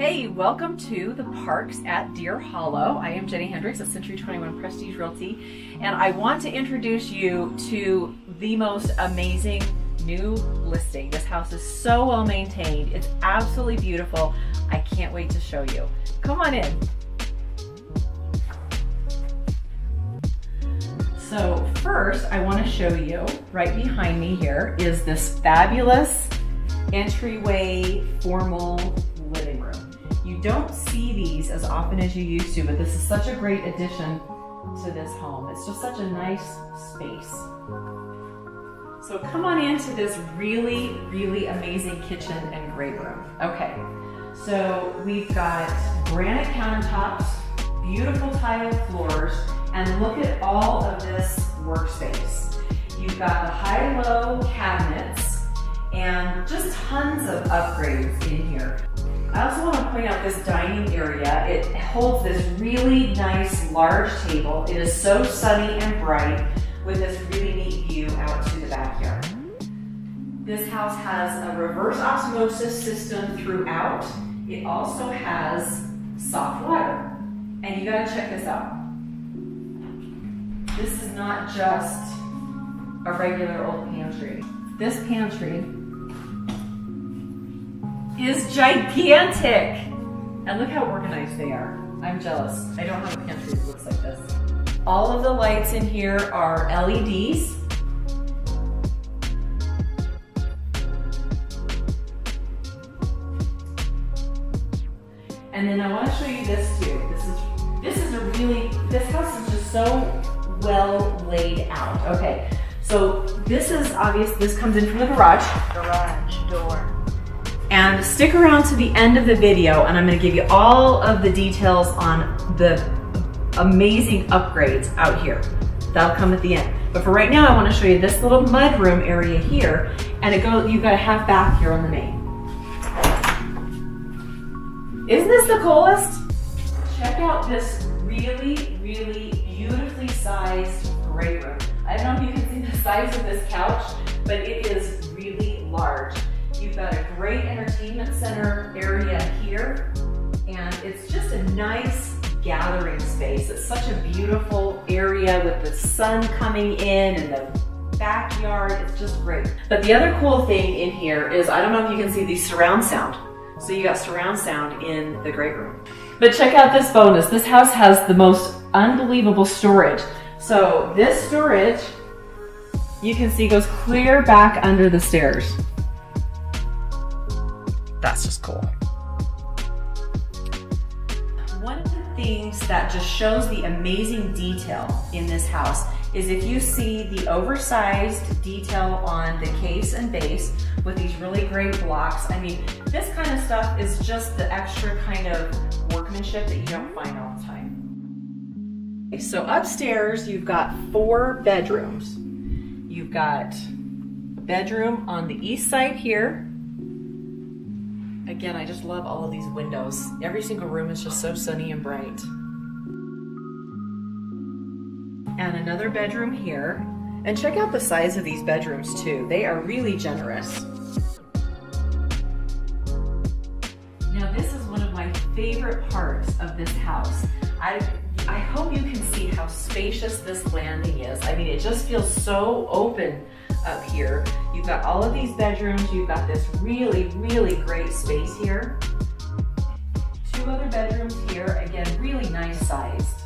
Hey, welcome to the Parks at Deer Hollow. I am Jenny Hendricks at Century 21 Prestige Realty, and I want to introduce you to the most amazing new listing. This house is so well maintained. It's absolutely beautiful. I can't wait to show you. Come on in. So first, I want to show you, right behind me here is this fabulous entryway formal living room. You don't see these as often as you used to, but this is such a great addition to this home. It's just such a nice space. So come on into this really, really amazing kitchen and great room. Okay, so we've got granite countertops, beautiful tile floors, and look at all of this workspace. You've got the high-low cabinets and just tons of upgrades in here. I also want to point out this dining area. It holds this really nice large table. It is so sunny and bright with this really neat view out to the backyard. This house has a reverse osmosis system throughout. It also has soft water. And you gotta check this out. This is not just a regular old pantry. This pantry is gigantic. And look how organized they are. I'm jealous. I don't have a pantry that looks like this. All of the lights in here are LEDs. And then I want to show you this too. This is a really, this house is just so well laid out. Okay, so this is obvious. This comes in from the garage. Garage door. And stick around to the end of the video, and I'm going to give you all of the details on the amazing upgrades out here. That'll come at the end. But for right now, I want to show you this little mudroom area here, and it goes. You've got a half bath here on the main. Isn't this the coolest? Check out this really, really beautifully sized great room. I don't know if you can see the size of this couch, but it is really large. You've got a great entertainment center area here, and it's just a nice gathering space. It's such a beautiful area with the sun coming in and the backyard. It's just great. But the other cool thing in here is, I don't know if you can see the surround sound. So you got surround sound in the great room. But check out this bonus. This house has the most unbelievable storage. So this storage, you can see, goes clear back under the stairs. That's just cool. One of the things that just shows the amazing detail in this house is if you see the oversized detail on the case and base with these really great blocks. I mean, this kind of stuff is just the extra kind of workmanship that you don't find all the time. So upstairs, you've got four bedrooms. You've got a bedroom on the east side here. Again, I just love all of these windows. Every single room is just so sunny and bright. And another bedroom here. And check out the size of these bedrooms too. They are really generous. Now this is one of my favorite parts of this house. I hope you can see how spacious this landing is. I mean, it just feels so open up here. You've got all of these bedrooms. You've got this really, really great space here. Two other bedrooms here, again, really nice sized.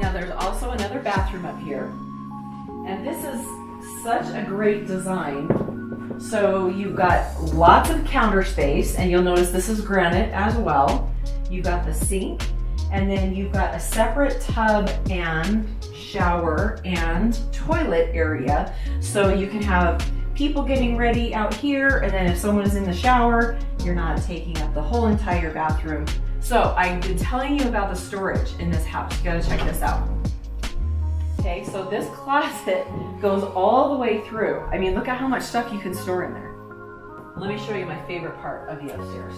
Now there's also another bathroom up here. And this is such a great design. So you've got lots of counter space, and you'll notice this is granite as well. You've got the sink, and then you've got a separate tub and shower and toilet area. So you can have people getting ready out here, and then if someone is in the shower, you're not taking up the whole entire bathroom. So I've been telling you about the storage in this house. You gotta check this out. Okay, so this closet goes all the way through. I mean, look at how much stuff you can store in there. Let me show you my favorite part of the upstairs.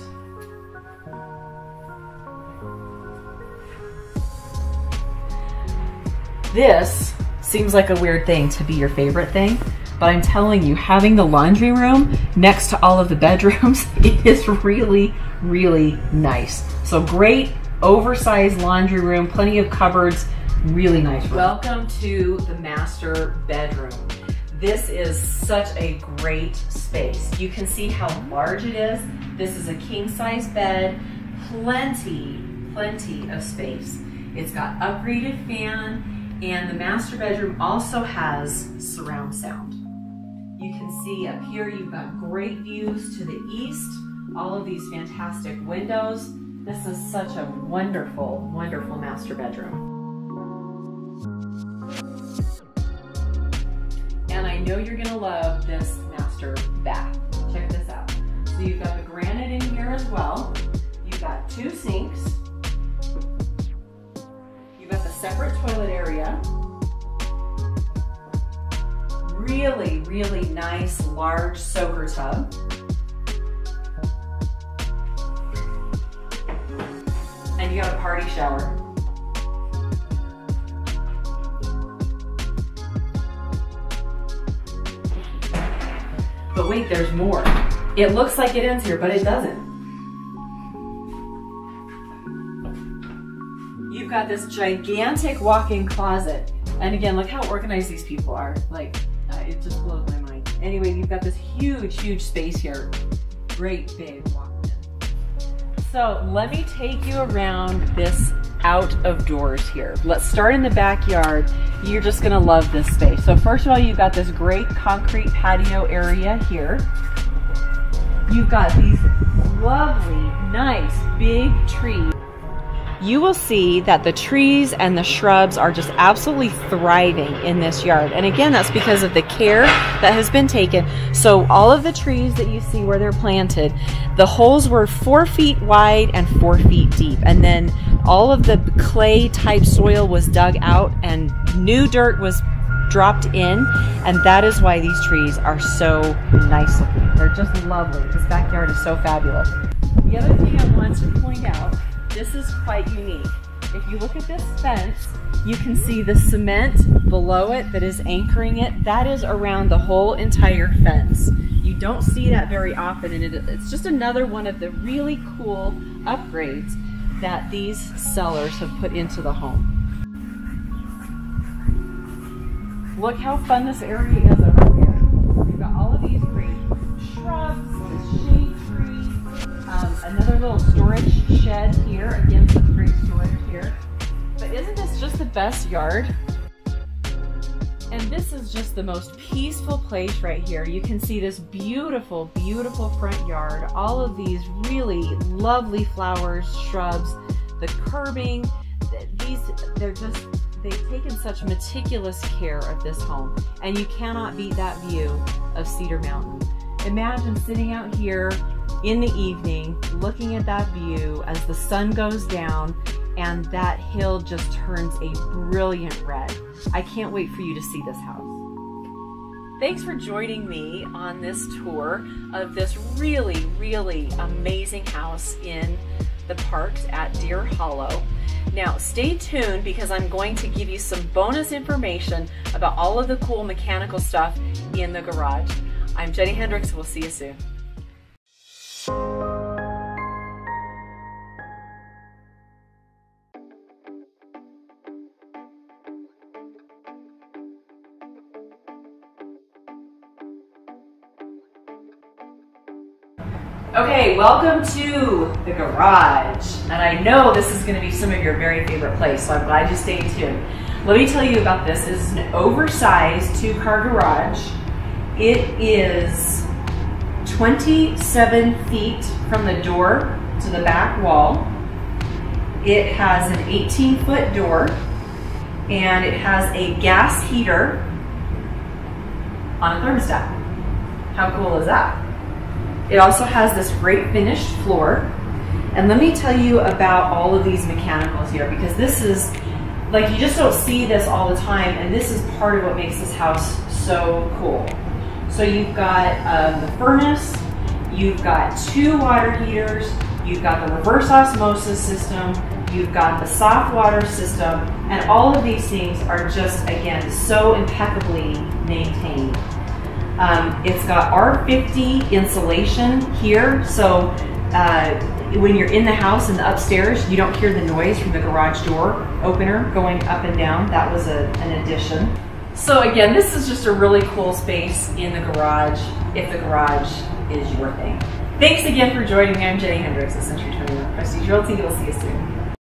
this seems like a weird thing to be your favorite thing, but I'm telling you, having the laundry room next to all of the bedrooms is really, really nice. So great oversized laundry room, plenty of cupboards, really nice room. Welcome to the master bedroom. This is such a great space. You can see how large it is. This is a king-size bed, plenty of space. It's got upgraded fan, and the master bedroom also has surround sound. You can see up here, you've got great views to the east, all of these fantastic windows. This is such a wonderful, wonderful master bedroom. And I know you're gonna love this master bath. Check this out. So you've got the granite in here as well. You've got two sinks. You've got the separate toilet area. Really, really nice large soaker tub. And you got a party shower. But wait, there's more. It looks like it ends here, but it doesn't. You've got this gigantic walk-in closet. And again, look how organized these people are. Like, it just blows my mind. Anyway, you've got this huge, huge space here. Great big walk-in. So let me take you around this out of doors here. Let's start in the backyard. You're just gonna love this space. So first of all, you've got this great concrete patio area here. You've got these lovely, nice, big trees. You will see that the trees and the shrubs are just absolutely thriving in this yard. And again, that's because of the care that has been taken. So all of the trees that you see where they're planted, the holes were 4 feet wide and 4 feet deep. And then all of the clay type soil was dug out and new dirt was dropped in. And that is why these trees are so nice looking. They're just lovely. This backyard is so fabulous. The other thing I want to point out, this is quite unique. If you look at this fence, you can see the cement below it that is anchoring it. That is around the whole entire fence. You don't see that very often, and it's just another one of the really cool upgrades that these sellers have put into the home. Look how fun this area is over here. You've got all of these great shrubs, shade trees, another little storage shed here, again some great storage here. But isn't this just the best yard? And this is just the most peaceful place right here. You can see this beautiful, beautiful front yard. All of these really lovely flowers, shrubs, the curbing. They've taken such meticulous care of this home. And you cannot beat that view of Cedar Mountain. Imagine sitting out here in the evening, looking at that view as the sun goes down, and that hill just turns a brilliant red. I can't wait for you to see this house. Thanks for joining me on this tour of this really, really amazing house in the parks at Deer Hollow. Now stay tuned, because I'm going to give you some bonus information about all of the cool mechanical stuff in the garage. I'm Jenny Hendricks, we'll see you soon. Okay, welcome to the garage. And I know this is gonna be some of your very favorite place, so I'm glad you stayed tuned. Let me tell you about this. This is an oversized two-car garage. It is 27 feet from the door to the back wall. It has an 18-foot door, and it has a gas heater on a thermostat. How cool is that? It also has this great finished floor. And let me tell you about all of these mechanicals here, because this is, like, you just don't see this all the time, and this is part of what makes this house so cool. So you've got the furnace, you've got two water heaters, you've got the reverse osmosis system, you've got the soft water system, and all of these things are just, again, so impeccably maintained. It's got R50 insulation here, so when you're in the house and the upstairs, you don't hear the noise from the garage door opener going up and down. That was an addition. So again, this is just a really cool space in the garage, if the garage is your thing. Thanks again for joining me. I'm Jenny Hendricks at Century 21 Prestige Realty. We'll see you soon.